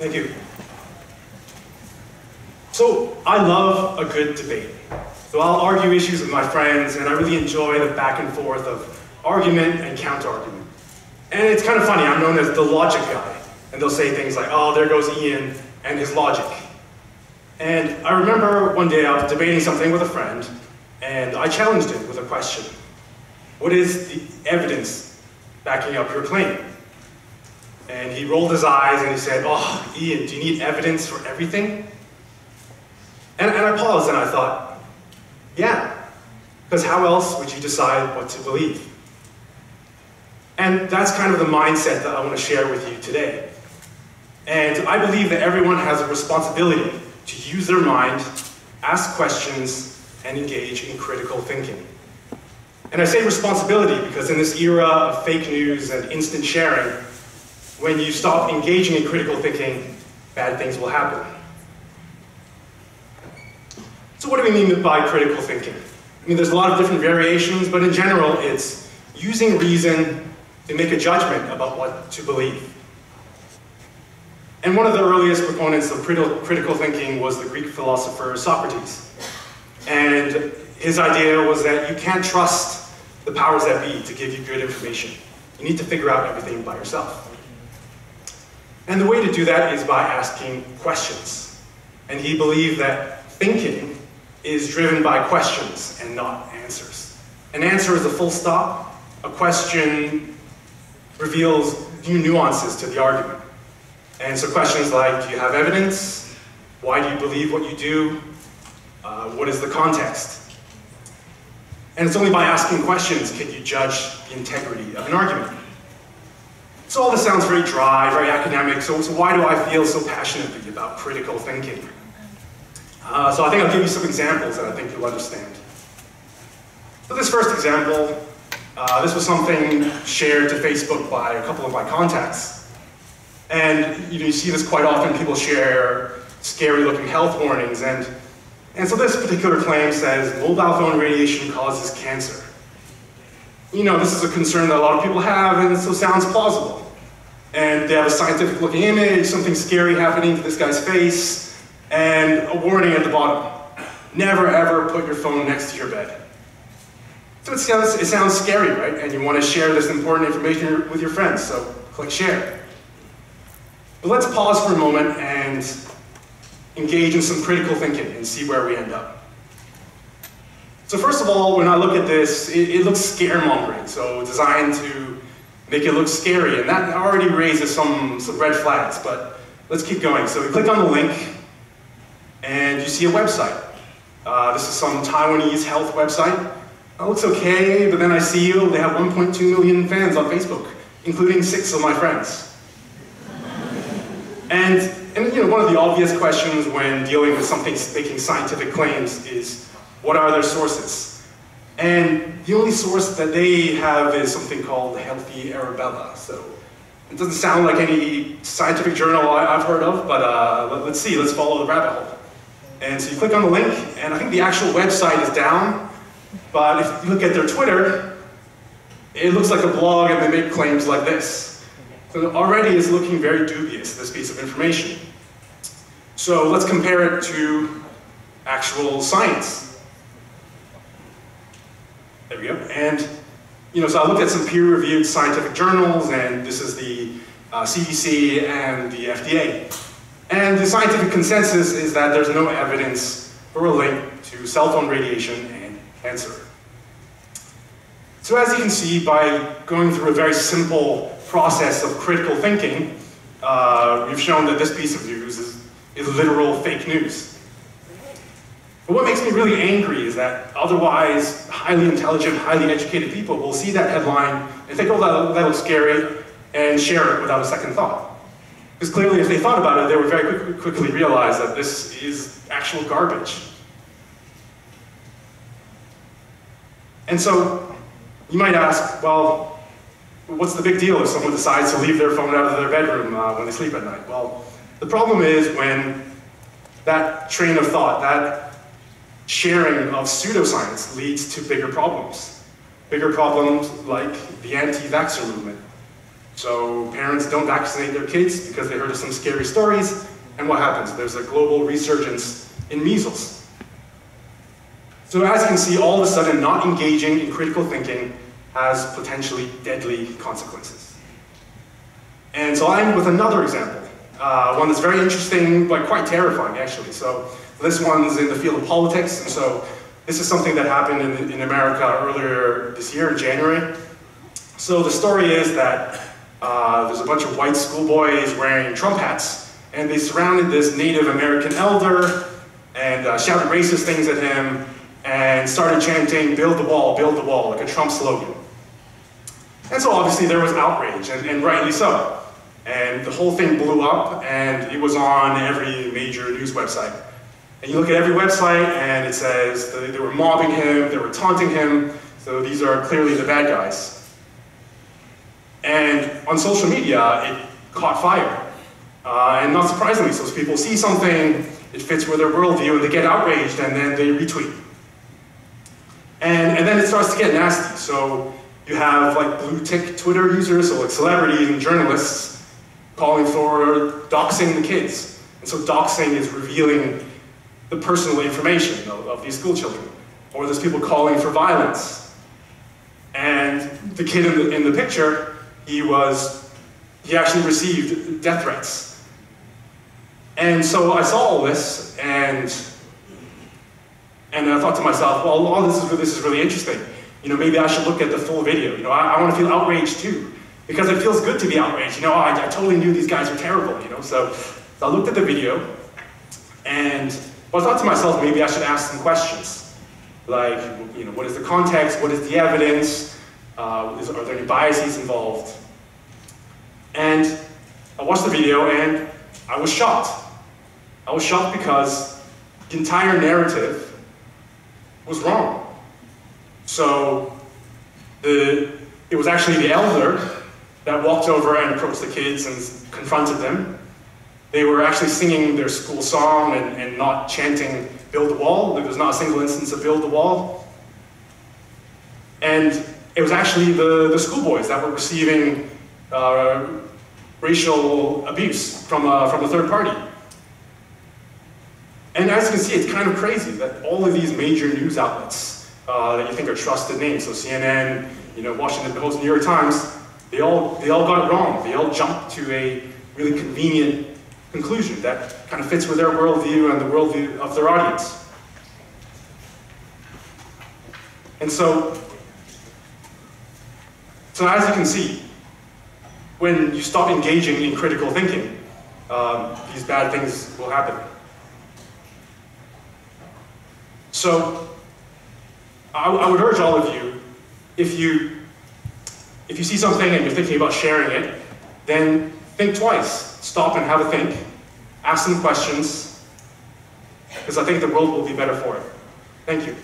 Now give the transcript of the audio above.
Thank you. So I love a good debate. So I'll argue issues with my friends, and I really enjoy the back and forth of argument and counter-argument. And it's kind of funny, I'm known as the logic guy. And they'll say things like, oh, there goes Ian and his logic. And I remember one day I was debating something with a friend, and I challenged him with a question. What is the evidence backing up your claim? And he rolled his eyes and he said, oh, Ian, do you need evidence for everything? And I paused and I thought, yeah, because how else would you decide what to believe? And that's kind of the mindset that I want to share with you today. And I believe that everyone has a responsibility to use their mind, ask questions, and engage in critical thinking. And I say responsibility because in this era of fake news and instant sharing, when you stop engaging in critical thinking, bad things will happen. So what do we mean by critical thinking? I mean, there's a lot of different variations, but in general, it's using reason to make a judgment about what to believe. And one of the earliest proponents of critical thinking was the Greek philosopher Socrates. And his idea was that you can't trust the powers that be to give you good information. You need to figure out everything by yourself. And the way to do that is by asking questions. And he believed that thinking is driven by questions and not answers. An answer is a full stop. A question reveals new nuances to the argument. And so questions like, do you have evidence? Why do you believe what you do? What is the context? And it's only by asking questions can you judge the integrity of an argument. So all this sounds very dry, very academic, so why do I feel so passionately about critical thinking? So I think I'll give you some examples that I think you'll understand. So this first example, this was something shared to Facebook by a couple of my contacts. And you see this quite often, people share scary looking health warnings. And so this particular claim says, mobile phone radiation causes cancer. You know, this is a concern that a lot of people have, and so sounds plausible. And they have a scientific looking image, something scary happening to this guy's face, and a warning at the bottom. Never ever put your phone next to your bed. So it sounds scary, right? And you want to share this important information with your friends, so click share. But let's pause for a moment and engage in some critical thinking and see where we end up. So first of all, when I look at this, it looks scaremongering, so designed to make it look scary, and that already raises some red flags, but let's keep going. So we click on the link, and you see a website. This is some Taiwanese health website. It looks okay, but then I see, oh, they have 1.2 million fans on Facebook, including 6 of my friends. And you know, one of the obvious questions when dealing with something making scientific claims is, what are their sources? And the only source that they have is something called Healthy Arabella. So it doesn't sound like any scientific journal I've heard of, but let's see, let's follow the rabbit hole. And so you click on the link, and I think the actual website is down, but if you look at their Twitter, it looks like a blog and they make claims like this. So already it's looking very dubious, this piece of information. So let's compare it to actual science. There we go. And, you know, so I looked at some peer-reviewed scientific journals, and this is the CDC and the FDA. And the scientific consensus is that there's no evidence for a link to cell phone radiation and cancer. So as you can see, by going through a very simple process of critical thinking, we've shown that this piece of news is literal fake news. But what makes me really angry is that otherwise highly intelligent, highly educated people will see that headline and think, oh, that looks scary, and share it without a second thought. Because clearly if they thought about it, they would very quickly realize that this is actual garbage. And so you might ask, well, what's the big deal if someone decides to leave their phone out of their bedroom when they sleep at night? Well, the problem is when that train of thought, that sharing of pseudoscience leads to bigger problems. Bigger problems like the anti-vaxxer movement, So parents don't vaccinate their kids because they heard of some scary stories, and what happens? There's a global resurgence in measles. So as you can see, all of a sudden, not engaging in critical thinking has potentially deadly consequences. And so I'll end with another example, one that's very interesting, but quite terrifying, actually. So this one's in the field of politics, and so this is something that happened in America earlier this year, in January. So the story is that there's a bunch of white schoolboys wearing Trump hats, and they surrounded this Native American elder and shouted racist things at him and started chanting, build the wall, like a Trump slogan. And so obviously there was outrage, and rightly so. And the whole thing blew up, and it was on every major news website. And you look at every website, and it says they were mobbing him, they were taunting him, so these are clearly the bad guys. And on social media, it caught fire. And not surprisingly, so people see something, it fits with their worldview, and they get outraged, and then they retweet. And then it starts to get nasty. So you have like blue tick Twitter users, so like celebrities and journalists, calling for doxing the kids. And so doxing is revealing the personal information of these school children. Or there's people calling for violence. And the kid in the picture, he actually received death threats. And so I saw all this, and I thought to myself, well, all this is really interesting. You know, maybe I should look at the full video. You know, I want to feel outraged too, because it feels good to be outraged. You know, I totally knew these guys were terrible. You know, so I looked at the video, and well, I thought to myself, maybe I should ask some questions, like, you know, what is the context? What is the evidence? Are there any biases involved? And I watched the video, and I was shocked. I was shocked because the entire narrative was wrong. So it was actually the elder that walked over and approached the kids and confronted them. They were actually singing their school song and not chanting build the wall. There was not a single instance of build the wall. And it was actually the schoolboys that were receiving racial abuse from a third party. And as you can see, it's kind of crazy that all of these major news outlets that you think are trusted names, so CNN, you know, Washington Post, New York Times, they all got it wrong. They all jumped to a really convenient conclusion that kind of fits with their worldview and the worldview of their audience. And so as you can see, when you stop engaging in critical thinking, these bad things will happen. So I would urge all of you, if you see something and you're thinking about sharing it, then think twice. Stop and have a think. Ask some questions, because I think the world will be better for it. Thank you.